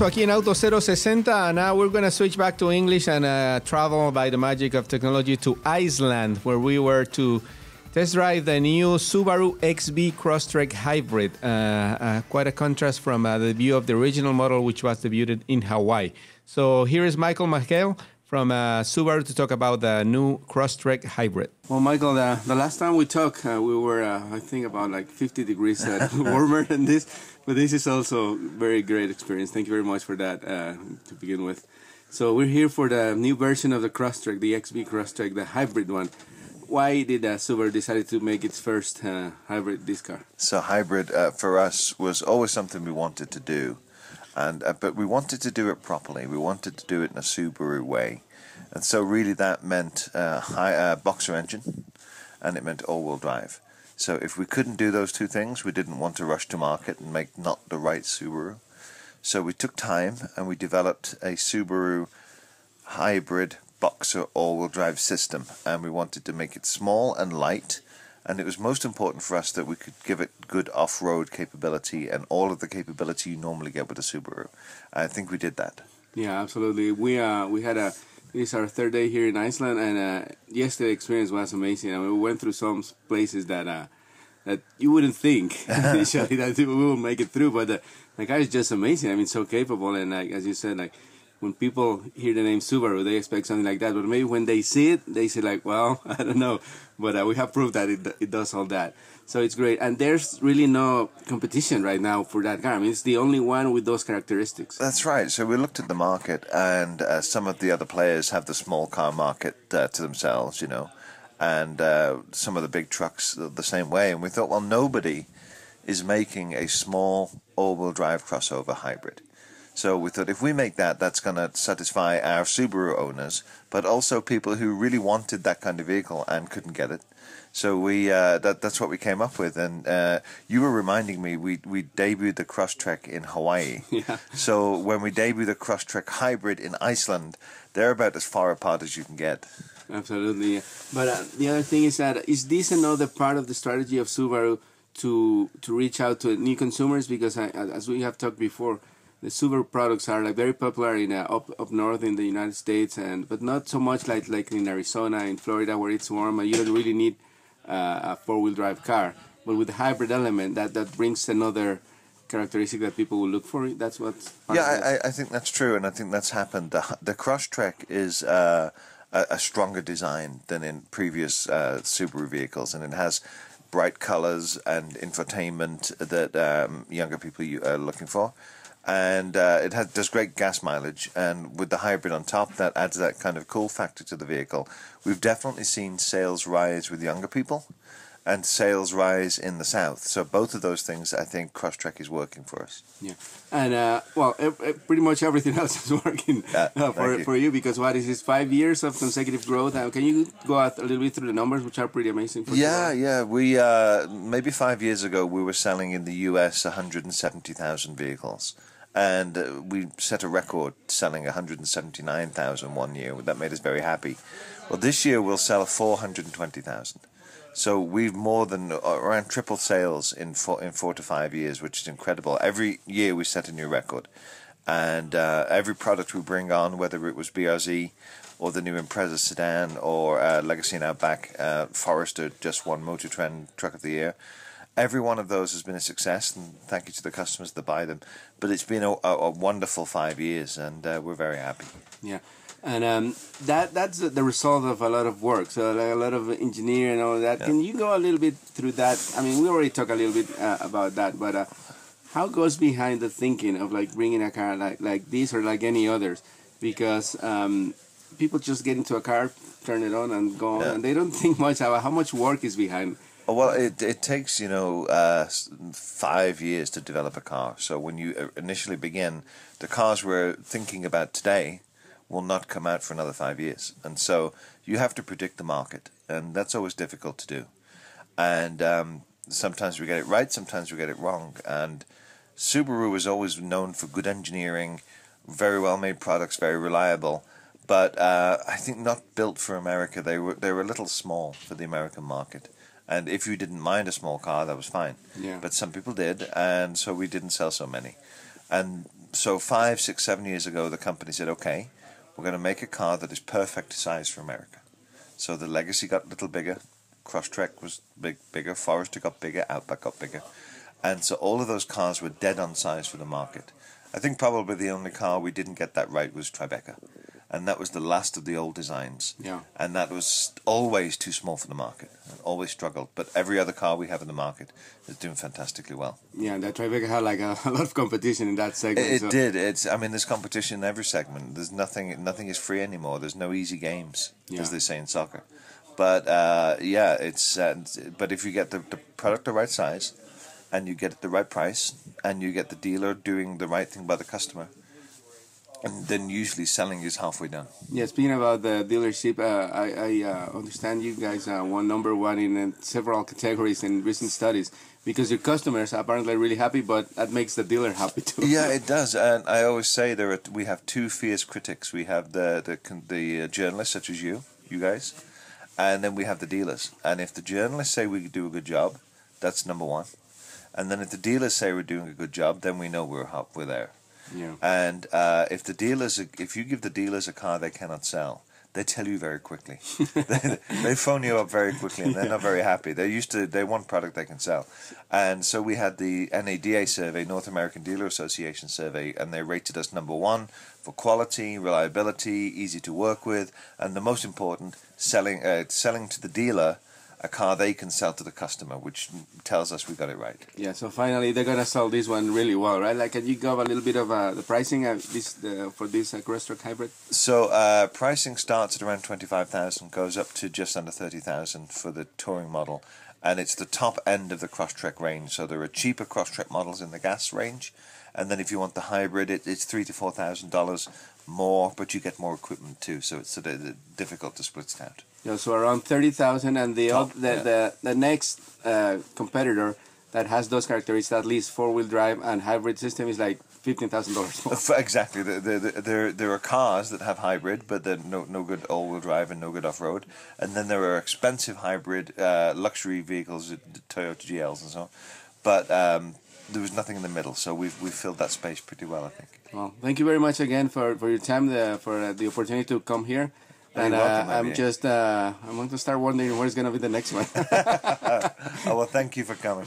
regreso aquí en Auto 060. Now we're going to switch back to English and travel by the magic of technology to Iceland, where we were to test drive the new Subaru XV Crosstrek Hybrid. Quite a contrast from the view of the original model, which was debuted in Hawaii. So here is Michael McHale from Subaru to talk about the new Crosstrek Hybrid. Well, Michael, the last time we talked, we were, I think, about like 50 degrees warmer than this. But this is also a very great experience. Thank you very much for that to begin with. So we're here for the new version of the Crosstrek, the XV Crosstrek, the hybrid one. Why did Subaru decide to make its first hybrid this car? So hybrid for us was always something we wanted to do. But we wanted to do it properly. We wanted to do it in a Subaru way. And so really that meant boxer engine and it meant all-wheel drive. So if we couldn't do those two things, we didn't want to rush to market and make not the right Subaru. So we took time and we developed a Subaru hybrid boxer all-wheel drive system. And we wanted to make it small and light. And it was most important for us that we could give it good off-road capability and all of the capability you normally get with a Subaru. I think we did that. Yeah, absolutely. We had a... This is our third day here in Iceland, and yesterday's experience was amazing. I mean, we went through some places that that you wouldn't think initially that we would make it through, but the guy is just amazing. I mean, so capable, and like as you said, like when people hear the name Subaru, they expect something like that, but maybe when they see it, they say like, well, I don't know, but we have proved that it does all that. So it's great, and there's really no competition right now for that car. I mean, it's the only one with those characteristics. That's right. So we looked at the market, and some of the other players have the small car market to themselves, you know, and some of the big trucks the same way. And we thought, well, nobody is making a small all-wheel drive crossover hybrid. So we thought if we make that, that's going to satisfy our Subaru owners, but also people who really wanted that kind of vehicle and couldn't get it. So we that's what we came up with. And you were reminding me, we debuted the Crosstrek in Hawaii. Yeah. So when we debuted the Crosstrek Hybrid in Iceland, they're about as far apart as you can get. Absolutely. Yeah. But the other thing is that, is this another part of the strategy of Subaru to reach out to new consumers? Because as we have talked before, the Subaru products are like very popular in up north in the United States, but not so much like in Arizona, in Florida, where it's warm and you don't really need a four-wheel drive car. But with the hybrid element, that brings another characteristic that people will look for. That's what. Yeah, I think that's true, and I think that's happened. The Crosstrek is a stronger design than in previous Subaru vehicles, and it has bright colors and infotainment that younger people are looking for. And it does great gas mileage, and with the hybrid on top, that adds that kind of cool factor to the vehicle. We've definitely seen sales rise with younger people, and sales rise in the south. So both of those things, I think, Crosstrek is working for us. Yeah, and well, pretty much everything else is working for you, because what is this? 5 years of consecutive growth. Can you go out a little bit through the numbers, which are pretty amazing? For yeah. We maybe 5 years ago we were selling in the U.S. 170,000 vehicles. And we set a record selling 179,000 one year. That made us very happy. Well, this year we'll sell 420,000. So we've more than around triple sales in four to 5 years, which is incredible. Every year we set a new record. And every product we bring on, whether it was BRZ or the new Impreza sedan or Legacy and Outback, Forester just won Motor Trend Truck of the Year. Every one of those has been a success, and thank you to the customers that buy them. But it's been a wonderful 5 years, and we're very happy. Yeah, and that's the result of a lot of work, so like a lot of engineering and all that. Yeah. Can you go a little bit through that? I mean, we already talked a little bit about that, but how goes behind the thinking of like bringing a car like this or like any others? Because people just get into a car, turn it on, and go on, yeah. And they don't think much about how much work is behind. Well, it takes, you know, 5 years to develop a car. So when you initially begin, the cars we're thinking about today will not come out for another 5 years. And so you have to predict the market, and that's always difficult to do. And sometimes we get it right, sometimes we get it wrong. And Subaru is always known for good engineering, very well-made products, very reliable. But I think not built for America. They were a little small for the American market. And if you didn't mind a small car, that was fine. Yeah. But some people did, and so we didn't sell so many. And So 5, 6, 7 years ago, the company said, okay, we're going to make a car that is perfect size for America. So the Legacy got a little bigger, Crosstrek was bigger, Forester got bigger, Outback got bigger. And so all of those cars were dead on size for the market. I think probably the only car we didn't get that right was Tribeca. And that was the last of the old designs. Yeah. And that was always too small for the market. And always struggled. But every other car we have in the market is doing fantastically well. Yeah, that Tribeca had like a lot of competition in that segment. It did. There's competition in every segment. There's nothing is free anymore. There's no easy games, as they say in soccer. But but if you get the product the right size, and you get it the right price, and you get the dealer doing the right thing by the customer, and then usually selling is halfway done. Yeah, speaking about the dealership, I understand you guys won #1 in several categories in recent studies because your customers are apparently really happy, but that makes the dealer happy too. Yeah, it does. And I always say we have two fierce critics. We have the journalists such as you guys, and then we have the dealers. And if the journalists say we do a good job, that's #1. And then if the dealers say we're doing a good job, then we know we're there. Yeah. And if you give the dealers a car they cannot sell, they tell you very quickly. they phone you up very quickly, and they're not very happy. They want product they can sell. And so we had the NADA survey, North American Dealer Association survey, and they rated us #1 for quality, reliability, easy to work with, and the most important, selling to the dealer a car they can sell to the customer, which tells us we got it right. Yeah, so finally they're gonna sell this one really well, right? Like, can you give a little bit of the pricing for this Crosstrek Hybrid? So pricing starts at around 25,000, goes up to just under 30,000 for the touring model, and it's the top end of the Crosstrek range. So there are cheaper Crosstrek models in the gas range, and then if you want the hybrid, it's $3,000 to $4,000 more, but you get more equipment too. So it's sort of difficult to split it out. Yeah, so around 30,000, and the next competitor that has those characteristics, at least four-wheel drive and hybrid system, is like $15,000 more. Exactly. There are cars that have hybrid, but they're no good all-wheel drive and no good off-road. And then there are expensive hybrid luxury vehicles, Toyota GLs and so on. But there was nothing in the middle, so we've filled that space pretty well, I think. Well, thank you very much again for your time, for the opportunity to come here. And I'm going to start wondering where's going to be the next one. Oh, well, thank you for coming.